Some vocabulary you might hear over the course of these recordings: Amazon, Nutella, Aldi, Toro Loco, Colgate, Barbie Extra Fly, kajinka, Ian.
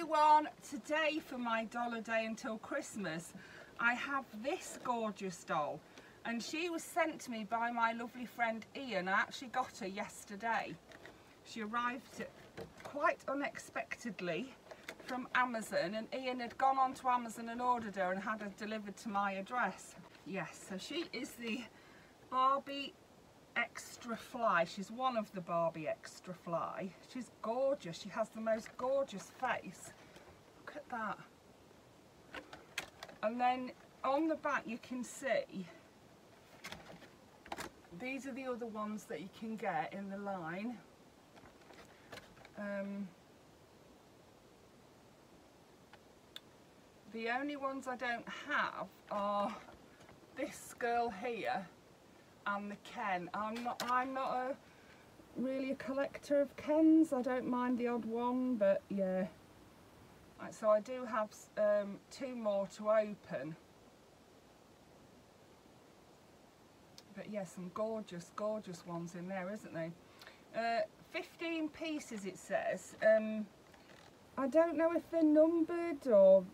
everyone, today for my dollar day until Christmas I have this gorgeous doll, and she was sent to me by my lovely friend Ian. I actually got her yesterday. She arrived quite unexpectedly from Amazon, and Ian had gone on to Amazon and ordered her and had her delivered to my address. Yes, so she is the Barbie Extra Fly. She's one of the Barbie Extra Fly. She's gorgeous. She has the most gorgeous face. Look at that. And then on the back you can see these are the other ones that you can get in the line. The only ones I don't have are this girl here and the Ken. I'm not really a collector of Kens. I don't mind the odd one, but yeah. Right, so I do have two more to open. But yeah, some gorgeous, gorgeous ones in there, isn't there? 15 pieces it says. I don't know if they're numbered, or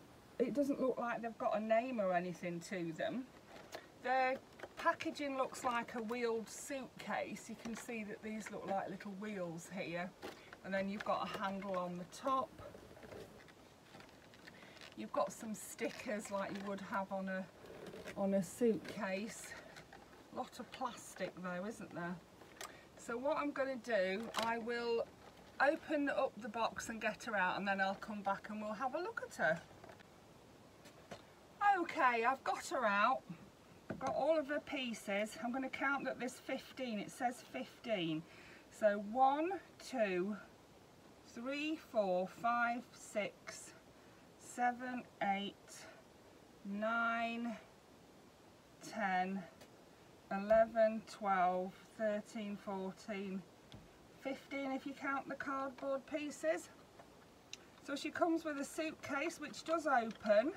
it doesn't look like they've got a name or anything to them. The packaging looks like a wheeled suitcase. You can see that these look like little wheels here, and then you've got a handle on the top. You've got some stickers like you would have on a suitcase. A lot of plastic though, isn't there? So what I'm going to do, I will open up the box and get her out, and then I'll come back and we'll have a look at her. Okay, I've got her out. I've got all of her pieces. I'm going to count that there's 15. It says 15. So 1, 2, 3, 4, 5, 6, 7, 8, 9, 10, 11, 12, 13, 14, 15 if you count the cardboard pieces. So she comes with a suitcase which does open.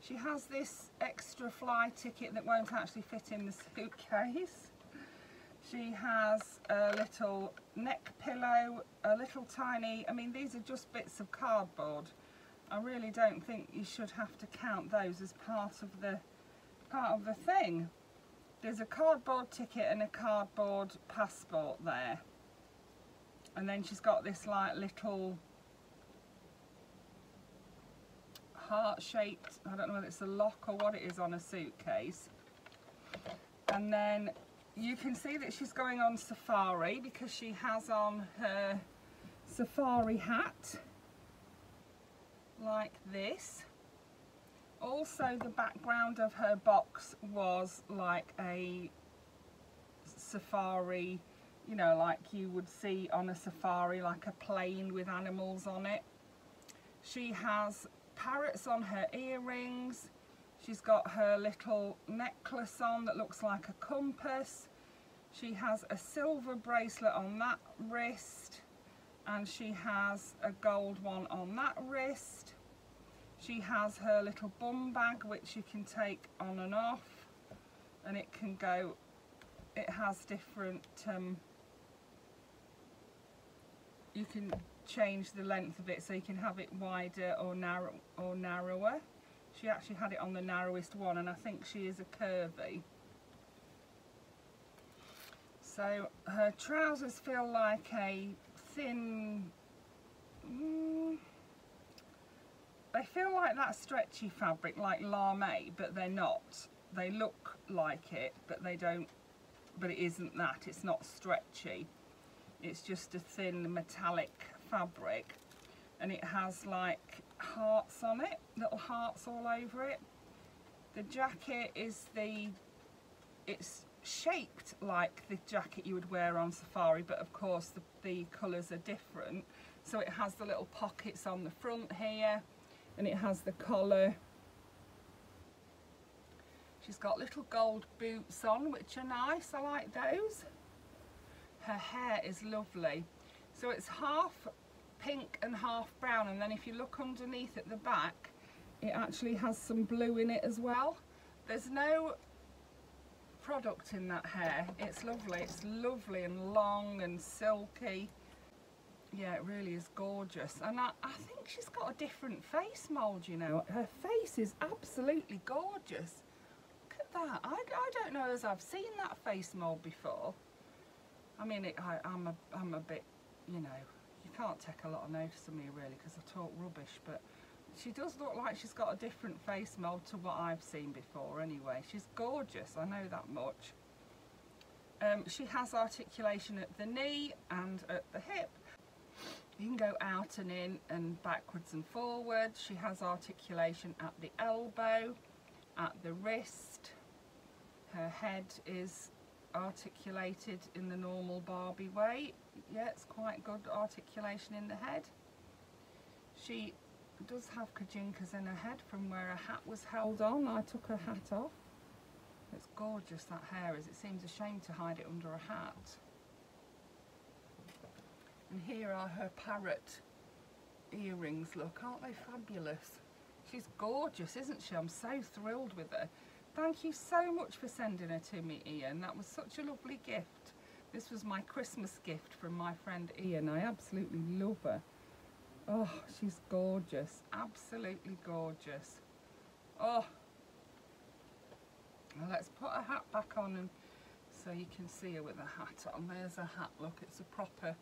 She has this extra fly ticket that won't actually fit in the suitcase. She has a little neck pillow, a little tiny, I mean these are just bits of cardboard. I really don't think you should have to count those as part of the thing. There's a cardboard ticket and a cardboard passport there. And then she's got this like little heart-shaped, I don't know whether it's a lock or what it is on a suitcase. And then you can see that she's going on safari because she has on her safari hat like this. Also the background of her box was like a safari, you know, like you would see on a safari, like a plane with animals on it. She has parrots on her earrings. She's got her little necklace on that looks like a compass. She has a silver bracelet on that wrist, and she has a gold one on that wrist. She has her little bum bag which you can take on and off, and it can go, it has different, you can change the length of it, so you can have it wider or narrower. She actually had it on the narrowest one, and I think she is a curvy. So her trousers feel like a thin, they feel like that stretchy fabric like lame, but they're not. They look like it, but they don't, but it isn't that. It's not stretchy, it's just a thin metallic fabric, and it has like hearts on it, little hearts all over it. The jacket is it's shaped like the jacket you would wear on safari, but of course the colours are different. So it has the little pockets on the front here, and it has the collar. She's got little gold boots on which are nice, I like those. Her hair is lovely. So it's half pink and half brown, and then if you look underneath at the back, it actually has some blue in it as well. There's no product in that hair. It's lovely and long and silky. Yeah, it really is gorgeous. And I think she's got a different face mould, you know. Her face is absolutely gorgeous. Look at that. I don't know as I've seen that face mould before. I mean, I'm a bit, you know, you can't take a lot of notice of me really because I talk rubbish, but she does look like she's got a different face mould to what I've seen before anyway. She's gorgeous, I know that much. She has articulation at the knee and at the hip. You can go out and in and backwards and forwards. She has articulation at the elbow, at the wrist. Her head is articulated in the normal Barbie way. Yeah, it's quite good articulation in the head. She does have kajinkas in her head from where her hat was held on. I took her hat off. It's gorgeous, that hair is. It seems a shame to hide it under a hat. And here are her parrot earrings, look, aren't they fabulous? She's gorgeous, isn't she? I'm so thrilled with her. Thank you so much for sending her to me, Ian. That was such a lovely gift. This was my Christmas gift from my friend Ian. I absolutely love her. Oh, she's gorgeous, absolutely gorgeous. Oh, well, let's put her hat back on and so you can see her with her hat on. There's her hat, look, it's a proper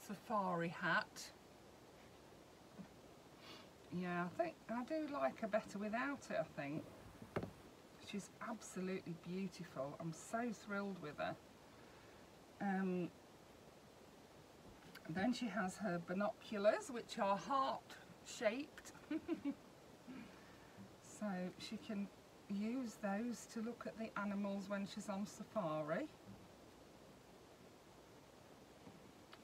safari hat. Yeah, I think I do like her better without it, I think. She's absolutely beautiful. I'm so thrilled with her. Then she has her binoculars, which are heart-shaped. So she can use those to look at the animals when she's on safari.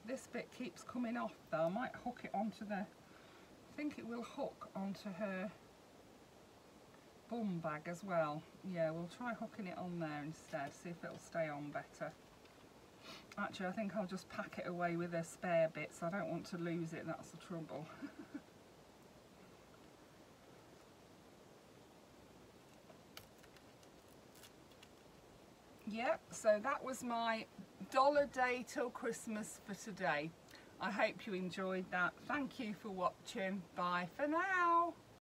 This bit keeps coming off though. I might hook it onto the... I think it will hook onto her bum bag as well. Yeah, we'll try hooking it on there instead, see if it'll stay on better. Actually, I think I'll just pack it away with a spare bit, so I don't want to lose it, that's the trouble. Yep, so that was my Dollar Day Till Christmas for today. I hope you enjoyed that. Thank you for watching. Bye for now.